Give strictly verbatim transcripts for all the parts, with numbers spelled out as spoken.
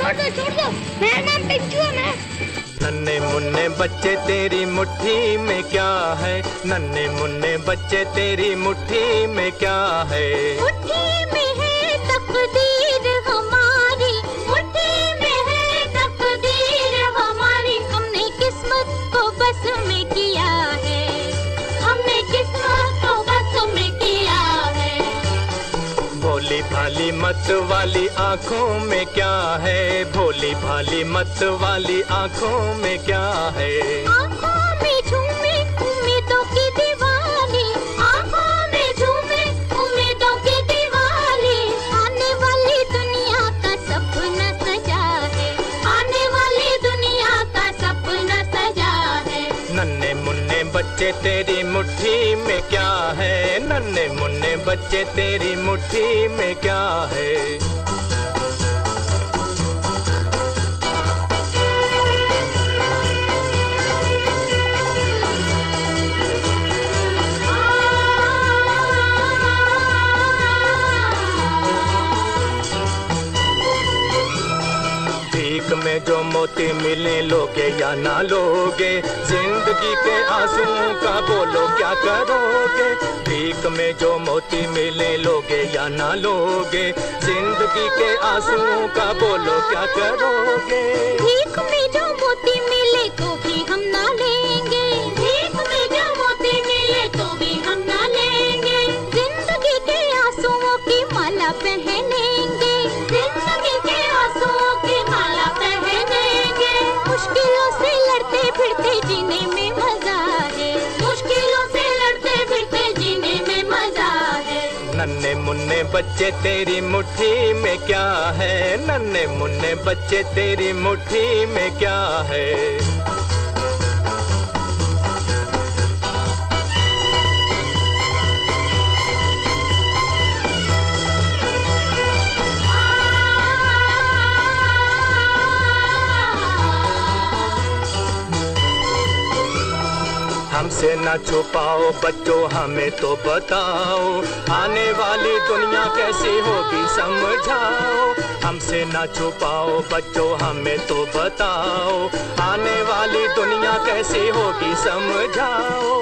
छोड़ दो, छोड़ दो। मेरा नाम पिंचू है मैं। नन्हे मुन्ने बच्चे तेरी मुट्ठी में क्या है, नन्हे मुन्ने बच्चे तेरी मुट्ठी में क्या है, मुट्ठी में है तकदीर हमारी, मुट्ठी में है तकदीर हमारी, हमने किस्मत को बस में किया है, हमने किस्मत को बस में किया है। भोली भाली मत वाली आँखों में क्या है, भोली भाली मत वाली आँखों में क्या है, आँखों में झूमे उम्मीदों की दीवाली, आँखों में झूमे उम्मीदों की दीवाली, आने वाली दुनिया का सपना सजा है, आने वाली दुनिया का सपना सजा है। नन्हे मुन्ने बच्चे तेरी मुट्ठी में क्या है, नन्हे मुन्ने बच्चे तेरी मुट्ठी में क्या है। जो मोती मिले लोगे या ना लोगे, जिंदगी के आंसुओं का बोलो क्या करोगे, भीख में जो मोती मिले लोगे या ना लोगे, जिंदगी के आंसुओं का बोलो क्या करोगे, भीख में जो मोती मिले को भी हम ना लेंगे, भीख में जो मोती मिले को भी हम ना लेंगे, जिंदगी के आंसुओं की माला पहनेंगे, जिंदगी के आंसुओं की माला पहनेंगे। मुश्किलों से लड़ते फिरते जीने में मजा है, मुश्किलों से लड़ते फिरते जीने में मजा है। नन्हे मुन्ने बच्चे तेरी मुट्ठी में क्या है, नन्हे मुन्ने बच्चे तेरी मुट्ठी में क्या है। हमसे ना छुपाओ बच्चों हमें तो बताओ, आने वाली दुनिया कैसी होगी समझाओ, हमसे ना छुपाओ बच्चों हमें तो बताओ, आने वाली दुनिया कैसी होगी समझाओ,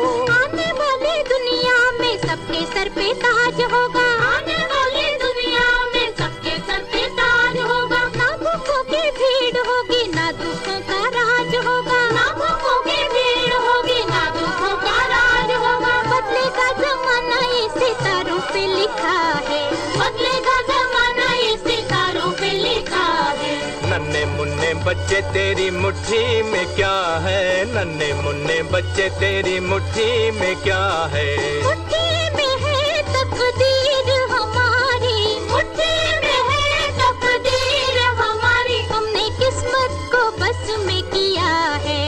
आने वाली दुनिया में सबके सर पे ताज होगा, आने वाली दुनिया में सबके सर पे ताज होगा, ना भूखों की भीड़ होगी ना दुखों का राज होगा, ना भूखों की भीड़ होगी ना दुखों का राज होगा। बदले का जमाना ये सितारों पे लिखा है, बदले का जमाना ये सितारों पे लिखा है। नन्हे मुन्ने बच्चे तेरी मुट्ठी में क्या है, नन्हे मुन्ने बच्चे तेरी मुट्ठी में क्या है, मुट्ठी में है तकदीर हमारी, मुट्ठी में है तकदीर हमारी, हमने किस्मत को बस में किया है,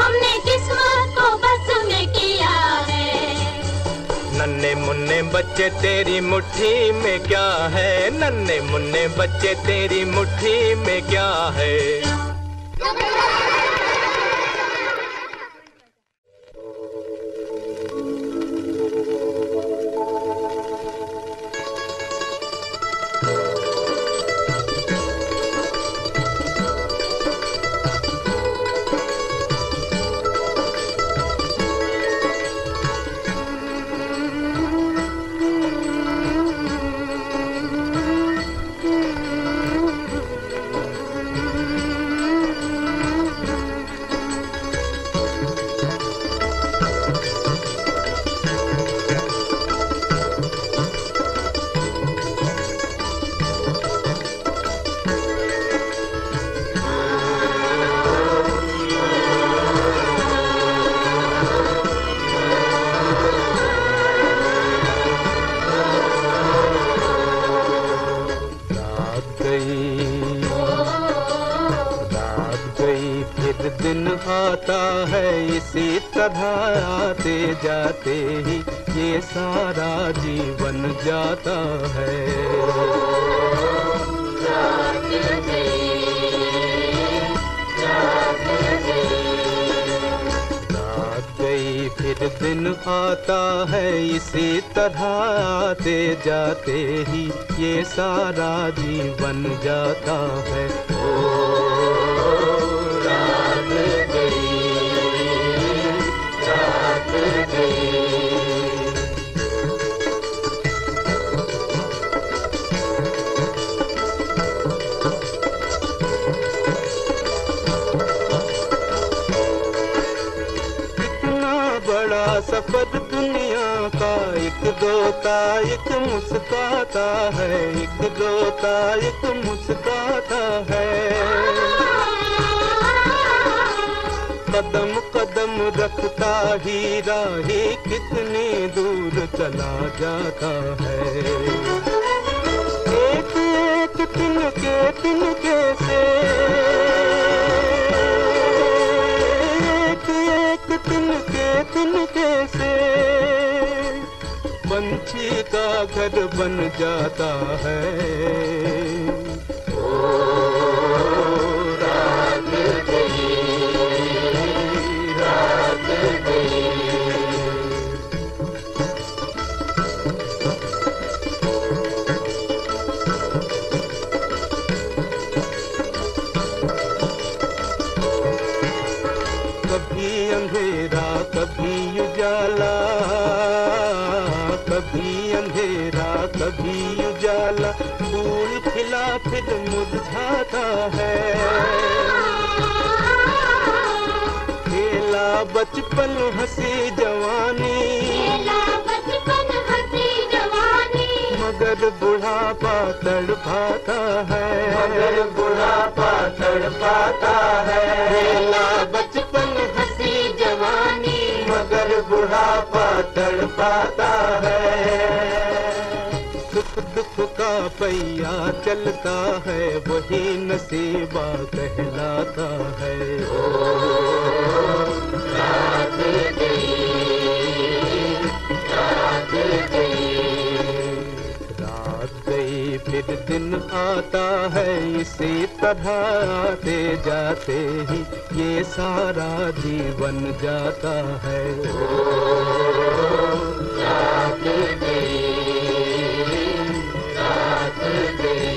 हमने किस्मत को बस में किया है। नन्हे मुन्ने बच्चे तेरी मुट्ठी में क्या है, नन्हे मुन्ने बच्चे तेरी मुट्ठी में क्या है। इसी तरह आते जाते ही ये सारा जीवन जाता है, रात गई रात गई फिर दिन दिन आता है इसी तरह आते जाते ही, ये सारा जीवन जाता है। ओ रात गई रात गई। सफर दुनिया का एक दोता एक मुस्काता है, एक दोता एक मुस्काता है। कदम कदम रखता हीरा ही कितने दूर चला जाता है। एक एक तिनके तिनके से तिनके तिनके से पंछी का घर बन जाता है। ओ रात गई रात गई। कभी उजाला कभी अंधेरा कभी उजाला, फूल खिला फिर मुरझाता है। खेला बचपन हंसी जवानी खेला बचपन हंसी जवानी, मगर बुढ़ापा तड़पाता है, मगर बुढ़ापा तड़पाता है। खेला बचपन हंसी जवानी, मगर बुढ़ापा तड़पाता है। सुख दुख का पहिया चलता है, वही नसीबा कहलाता है। ओ रात गई रात गई। रात गई फिर दिन आता है, इसी तरह आते जाते ही ये सारा जीवन जाता है। ओ रात गई रात गई।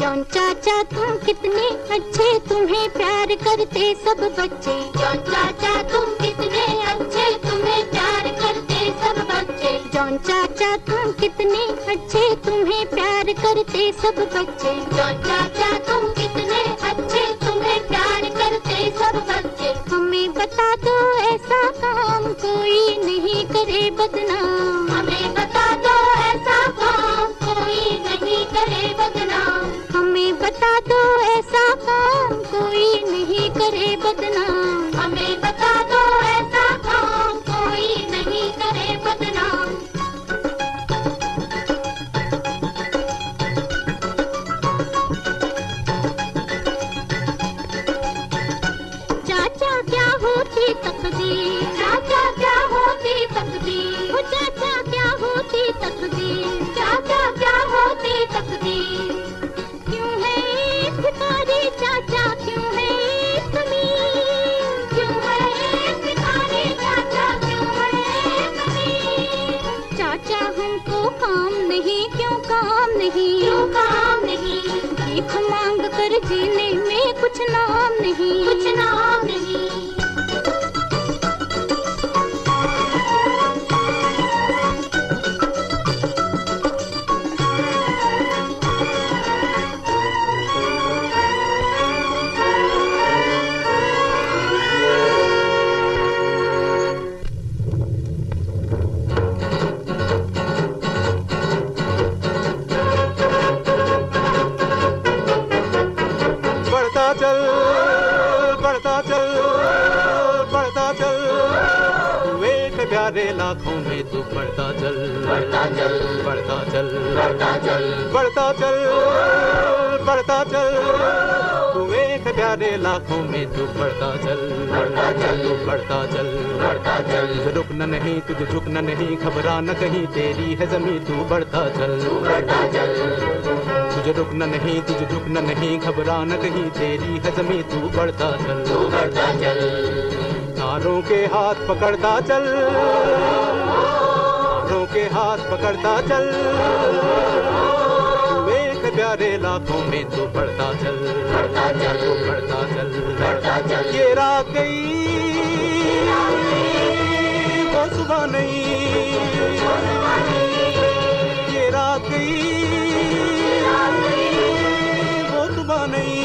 जौन चाचा तुम कितने अच्छे, तुम्हें प्यार करते सब बच्चे। जौन चाचा तुम कितने अच्छे, तुम्हें प्यार करते सब बच्चे। जौन चाचा तुम कितने अच्छे, तुम्हें प्यार करते सब बच्चे। जौन चाचा तुम कितने अच्छे, तुम्हें प्यार करते सब बच्चे। हमें बता दो ऐसा काम कोई नहीं करे बदनाम। हमें बता दो ऐसा काम कोई नहीं करे बदनाम। हमें बता दो ऐसा काम कोई नहीं करे बदनाम। हमें बता दो ऐसा काम कोई नहीं करे बदनाम। चाचा क्या होती तकदीर, चाचा क्या होती तकदीर, वो चाचा क्या होती तकदीर, चाचा क्या होती तकदीर। चाचा क्यों है कमीर, क्यों है भिखारी चाचा, क्यों है कमीर। चाचा हमको काम नहीं, क्यों काम नहीं, क्यों काम नहीं। भीख मांग कर जीने में कुछ नाम नहीं, कुछ नाम नहीं। लाखों में तू बढ़ता चल बढ़ता चल बढ़ता चल बढ़ता चल बढ़ता चल बढ़ता चल। तू एक प्यारे लाखों में तू बढ़ता चल बढ़ता चल बढ़ता चल बढ़ता चल रुकना नहीं तुझे झुकना नहीं घबराना कहीं तेरी है जमी तू बढ़ता चल बढ़ता चल तुझे रुकना नहीं तुझे झुकना नहीं घबराना कहीं तेरी है जमी तू बढ़ता चल तू बढ़ता चल तारों के हाथ पकड़ता चल तारों के हाथ पकड़ता चल प्यारे लाखों में तू बढ़ता चल बढ़ता चल बढ़ता चल बढ़ता चल ये रात गई वो सुबह नहीं ये रात गई वो सुबह नहीं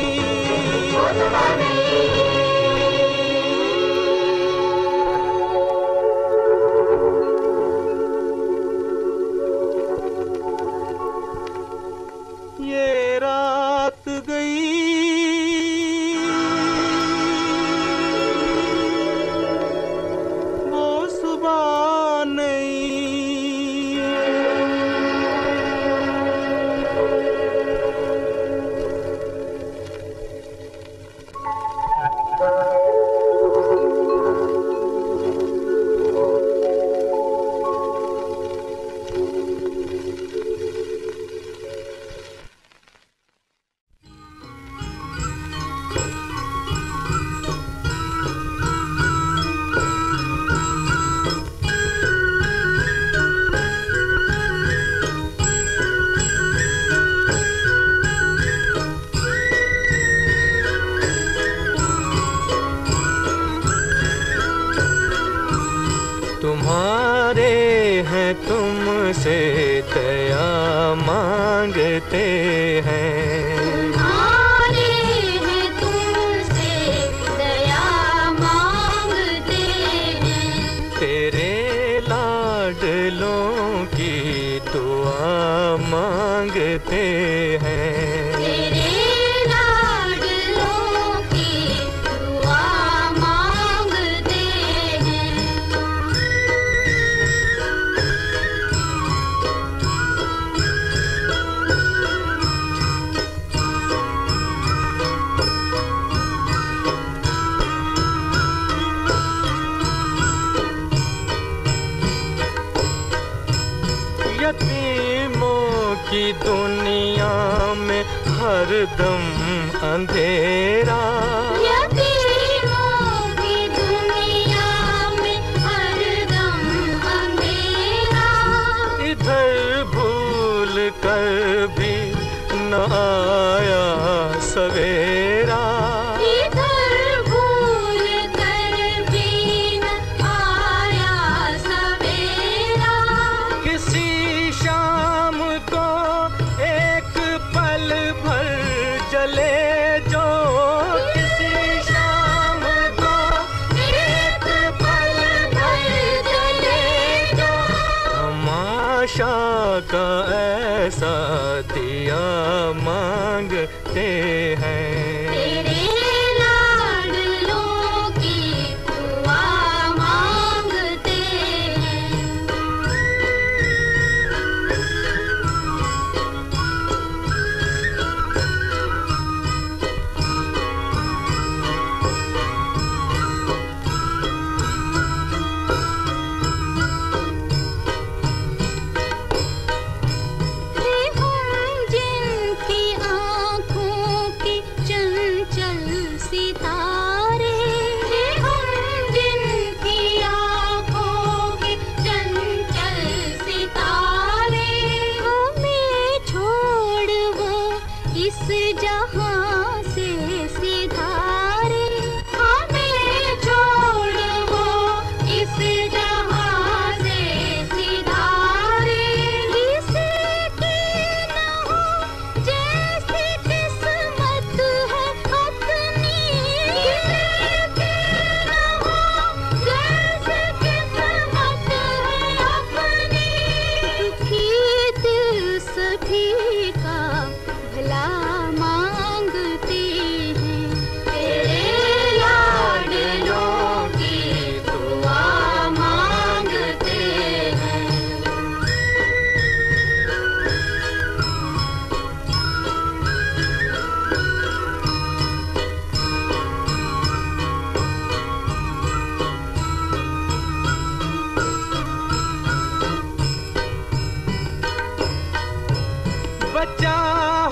बचा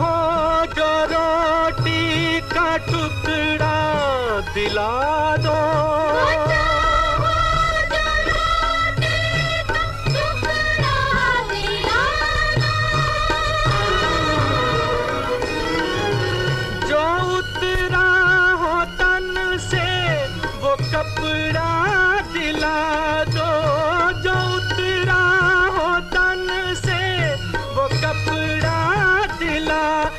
हो जो रोटी का टुकड़ा दिला दो, बचा हो जो रोटी का टुकड़ा दिला दो, जो उतरा हो तन से वो कपड़ा दिला दो, जो उतरा हो तन से वो कपड़ा दिला दो।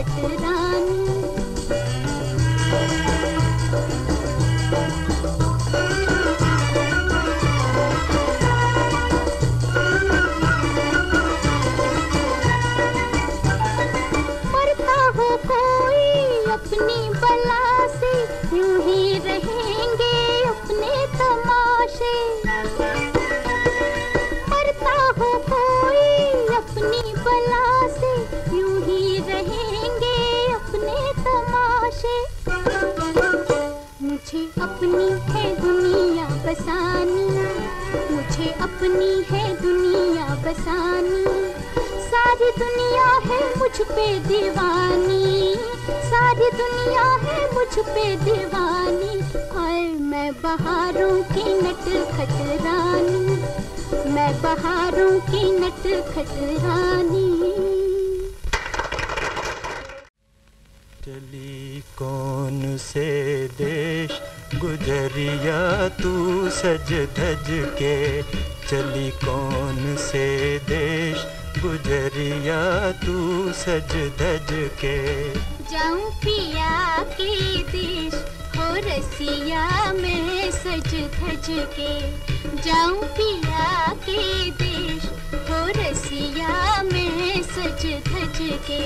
बला अपनी है दुनिया बसानी, सारी दुनिया है मुझ पे दीवानी, सारी दुनिया है मुझ पे दीवानी। और मैं बहारों की नटखट रानी, मैं बहारों की नटखट रानी। चली कौन से देश गुजरिया तू सज धज के, चली कौन से देश गुजरिया तू सज धज के। जाऊं पिया के देश हो रसिया में सज धज के, जाऊं पिया के देश हो रसिया में सज धज के।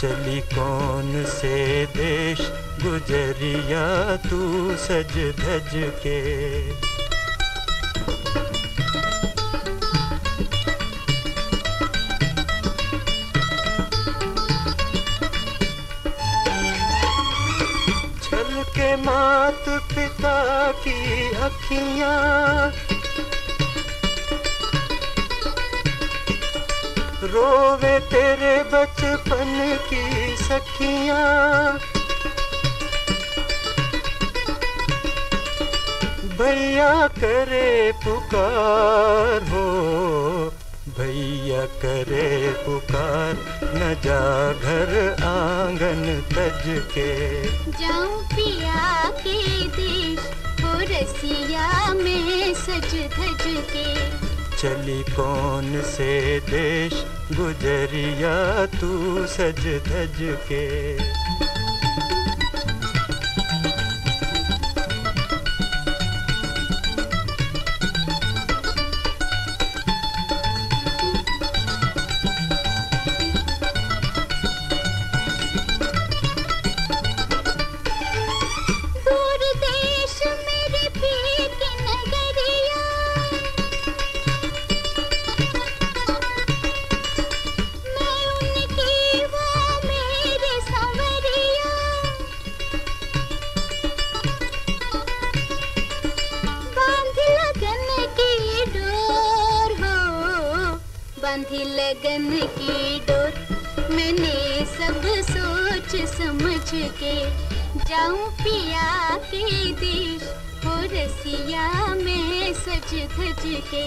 चली कौन से देश गुजरिया तू सज धज के। छलके मात पिता की अखियां, रोवे तेरे बचपन की सखियां, भैया करे पुकार हो, भैया करे पुकार, न जा घर आंगन तज के। जाऊं पिया के देश हो रसिया में सज धज के। चली कौन से देश गुजरिया तू सज धज के। बांधी लगन की डोर, मैंने सब सोच समझ के। जाऊं पिया के देश हो रसिया में सज धज के।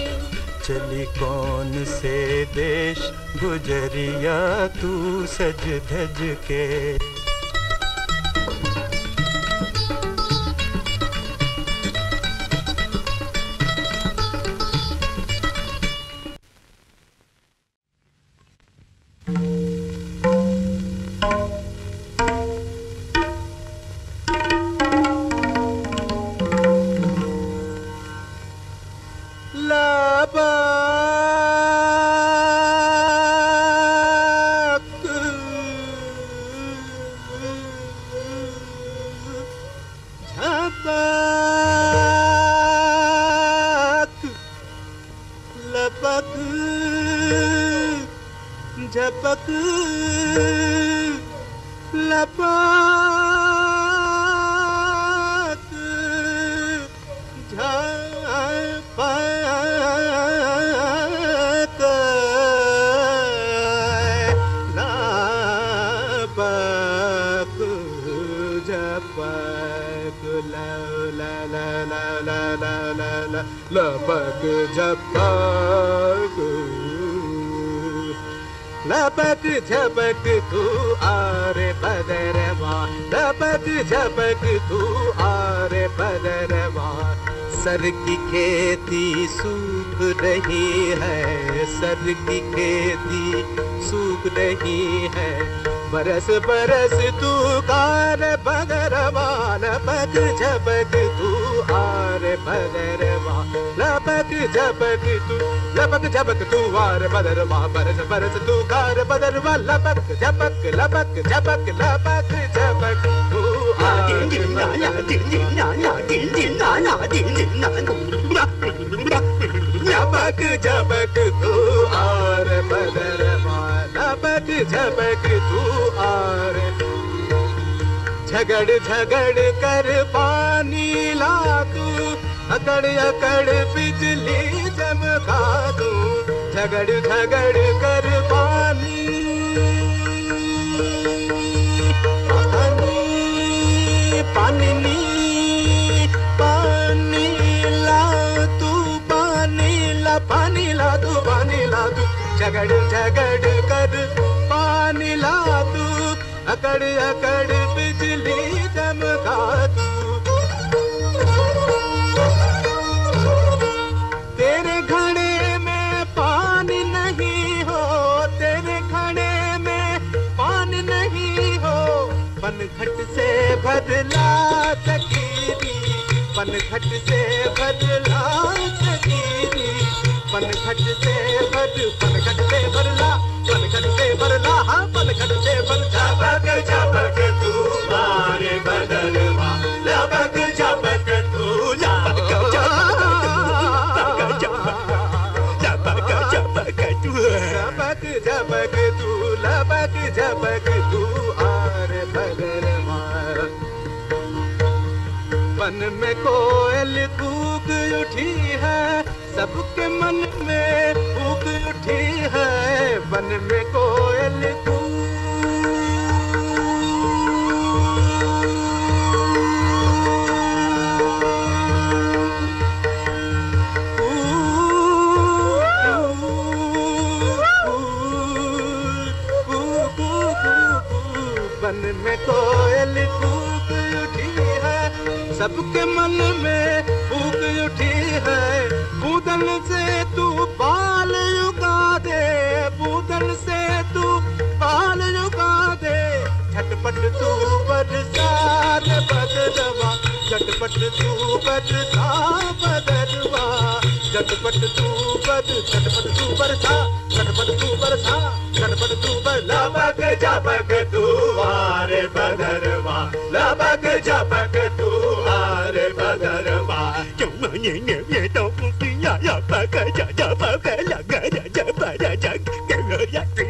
चली कौन से देश गुजरिया तू सज धज के। लपक झपक लपक झपक लपक झपक ला ला ला ला ला ला ला ला लपक झपक लपक झपक तू आ रे बदरवा, लपक झपक तू आ रे बदरवा। सर की खेती सूख रही है, सर की खेती सूख रही है, बरस बरस तू कार बदरवा, लपक झपक तू आ रे बदरवा, लपक झपक तू लपक झपक तू आ रे बदरवा, बरस बरस तू कार बदरवा, लपक झपक लपक झपक लपक झपक तू आ रे बदरवा, लपक झपक तू आ रे बदरवा, लपक झपक तू आ रे। झगड़ झगड़ कर पानी ला तू, अकड़ अकड़ बिजली चमका दूं, झगड़ झगड़ कर पानी पानी पानी पानी ला तू पानी ला पानी ला तू पानी ला तू झगड़ झगड़ कर पानी ला तू अकड़ अकड़ बिजली चमका दूं। पनखट से बदला सकीनी पनखट से बदला सकीनी पनखट से बद पनखट से बदला पनखट से बदला हाँ पनखट से बद झपक झपक तू मारे बदलवा लपक झपक तू लपक झपक लपक झपक तू लपक झपक तू लपक झपक तू मन में कोयल कूक उठी है सबके मन में कूक उठी है मन में कोयल कूक मन में कोयल कूक उठी है सबके मन में फूक उठी है। बूदन से तू बाल उगा दे बूदन से तू बाल उगा दे झटपट तू बरसा रे बदलवा झटपट तू बरसा बदलवा झटपट तू बद झटपट तू बरसा झटपट तू बरसा झटपट तू बर लपक झपक तू आ रे बदलवा लपक झपक तू ये ने ये तो पिया या पकड़ जा जा पकड़ लगा जा जा जा जा के या के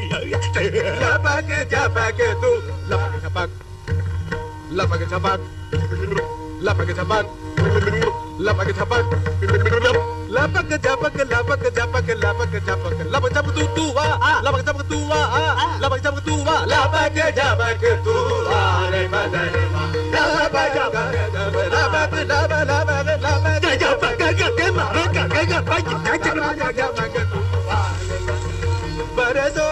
या पकड़ जा पकड़ तू लपक झपक लपक झपक लपक झपक लपक झपक लपक झपक लपक झपक लपक झपक लपक झपक तू तू आ लपक झपक तू आ लपक झपक तू आ लपक झपक तू आ रे बदलवा लपक झपक लपक लपक लपक बरसो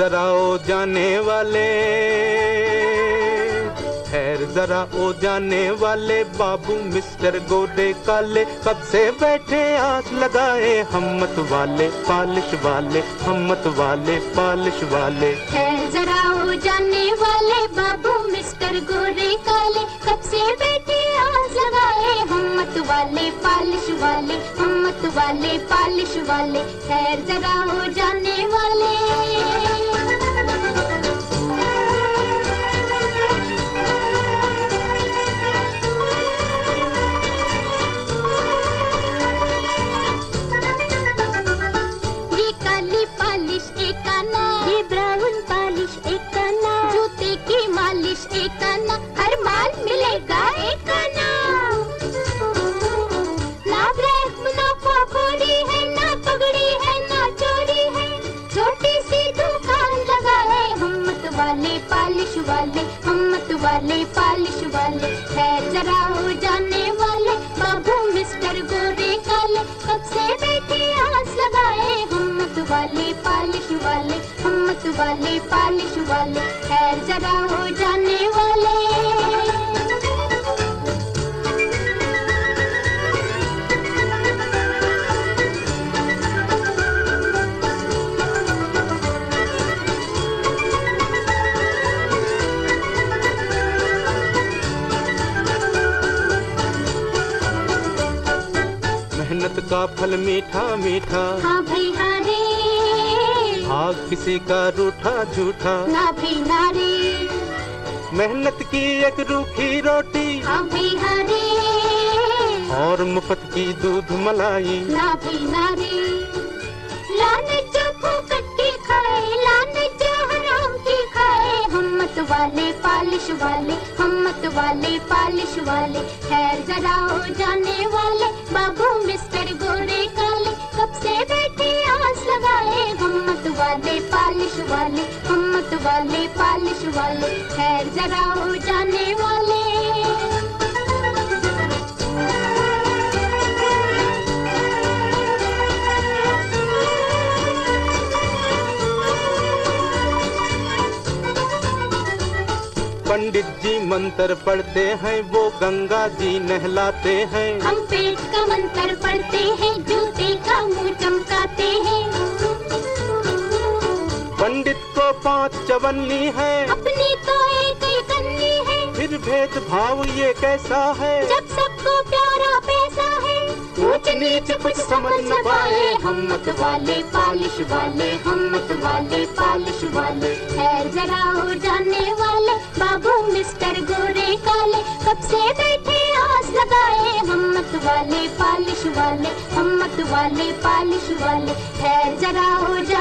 जरा ओ जाने वाले ठहर जरा ओ जाने वाले बाबू मिस्टर गोरे काले कब से बैठे आग लगाए हिम्मत वाले पालिश वाले हिम्मत वाले पालिश वाले ठहर जरा ओ जाने वाले बाबू मिस्टर गोरे काले कब से बैठे आग लगाए हिम्मत वाले पालिश वाले हिम्मत वाले पालिश वाले ठहर जरा ओ जाने वाले वाले पालिश वाले है जरा हो जाने वाले बाबू मिस्टर गोरे काले कब से बैठे आस लगाए हिम्मत वाले पालिश वाले, हिम्मत वाले पालिश वाले, ठहर जरा हो जाने वाले। मेहनत का फल मीठा मीठा, हाँ भाई हाँ रे, भाग किसी का रूठा झूठा, ना भाई ना रे। मेहनत की एक रूखी रोटी, हाँ भाई हाँ रे, और मुफ्त की दूध मलाई, ना भाई ना रे। लाने जो फूकट की खाए, लाने जो हराम की खाए, हिम्मत वाले पालिश वाले, हिम्मत वाले पालिश वाले, ठहर जरा हो जाने वाले। बाबू मिस्टर गोरे काले कब से बैठे आस लगाए, हिम्मत वाले पालिश वाले, हिम्मत वाले पालिश वाले, खैर जरा हो जाने वाले। पंडित जी मंत्र पढ़ते हैं, वो गंगा जी नहलाते हैं, हम पेट का मंत्र पढ़ते हैं, जूते का मुंह चमकाते हैं। पंडित को पांच चवन्नी है, अपनी तो एक ही कन्नी है, फिर भेद भाव ये कैसा है, जब सबको प्यारा पैसा है। ऊंच नीच कुछ समझ न पाए, हिम्मत वाले पालिश वाले, हिम्मत वाले पालिश वाले, ठहर जरा हो जाने वाले। बाबू मिस्टर गोरे काले कब से बैठे आस लगाए, हिम्मत वाले पालिश वाले, हिम्मत वाले पालिश वाले, ठहर जरा हो जाने वाले।